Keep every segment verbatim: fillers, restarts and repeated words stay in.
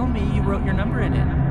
tell me you wrote your number in it.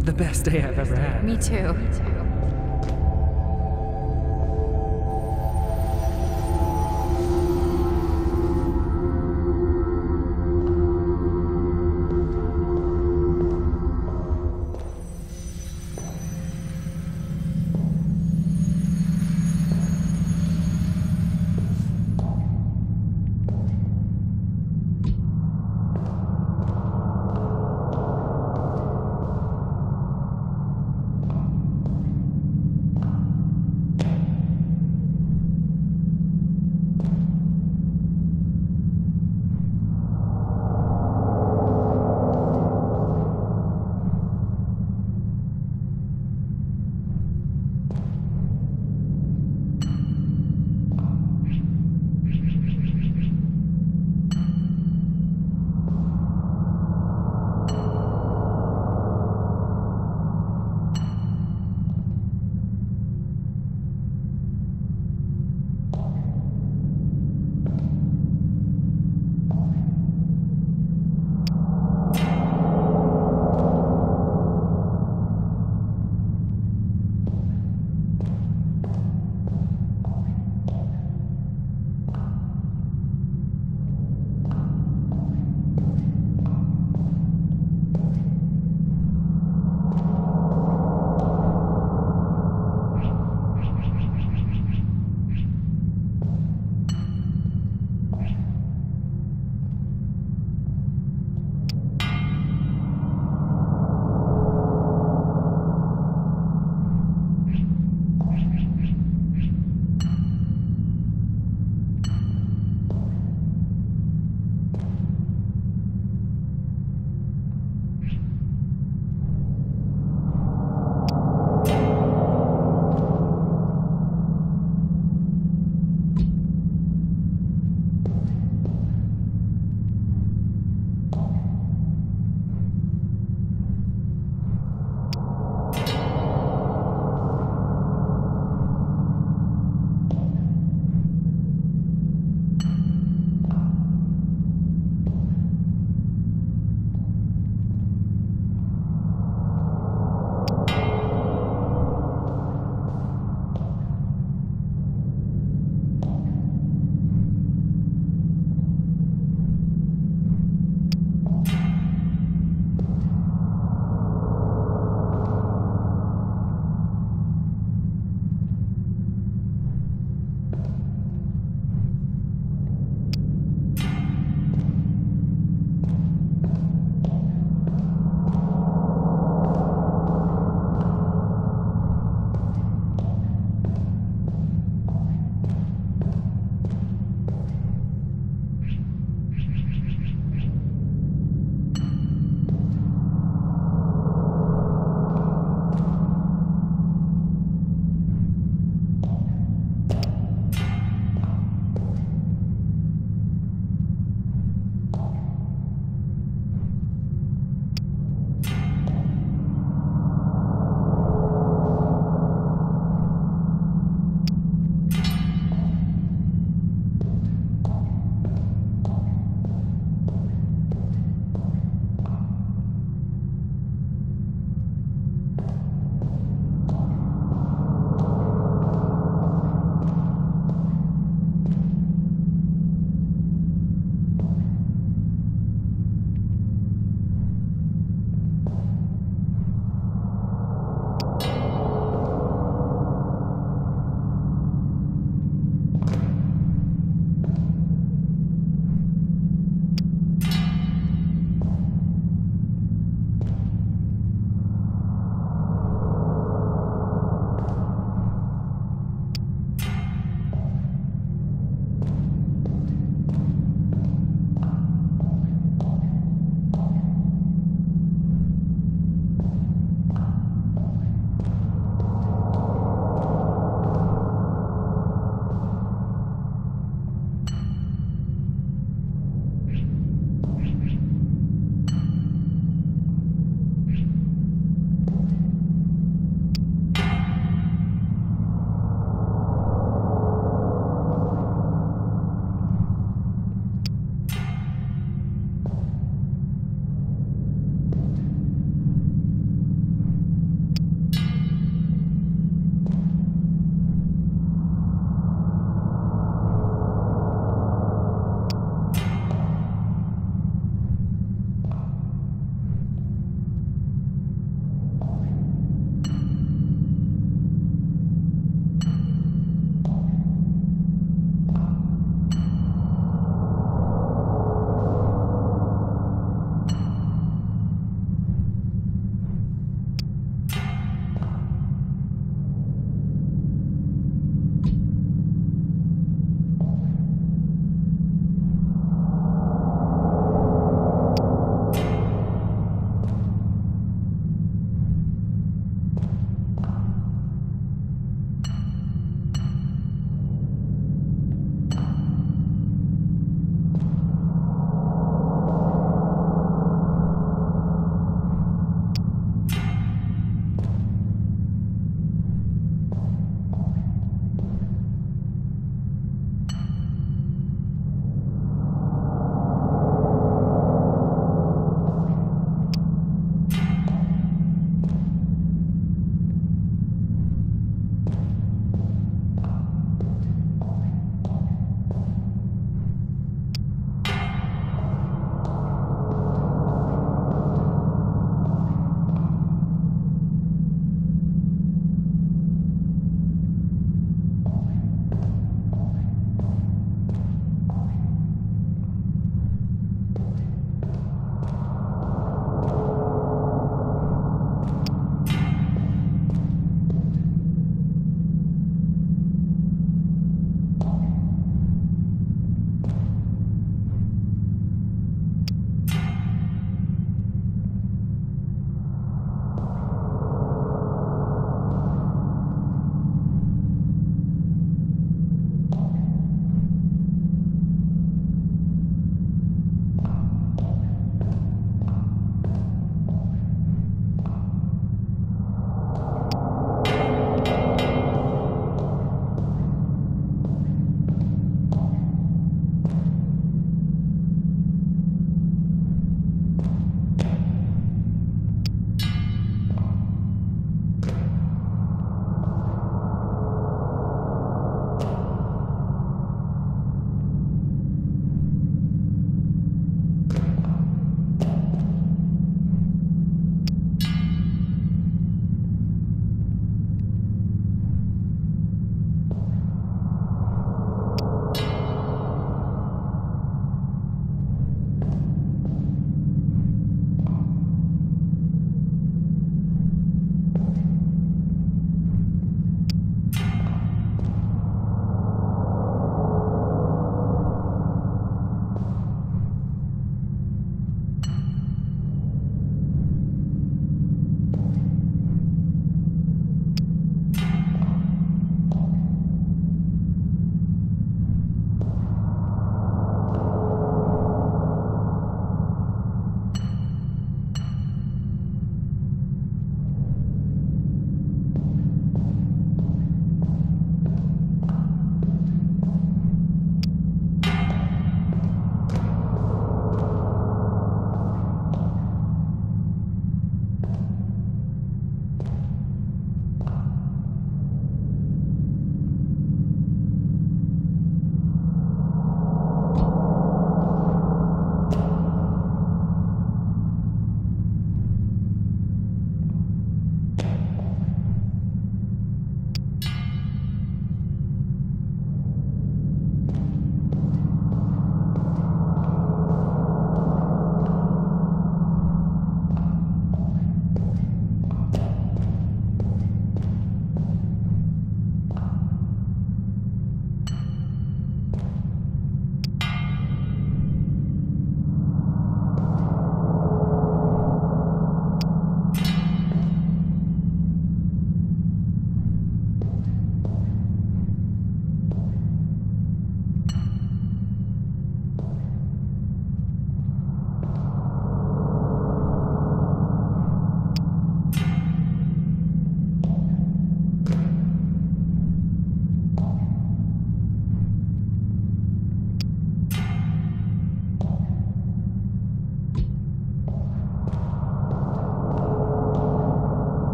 The best day I've ever had. Me too. Me too.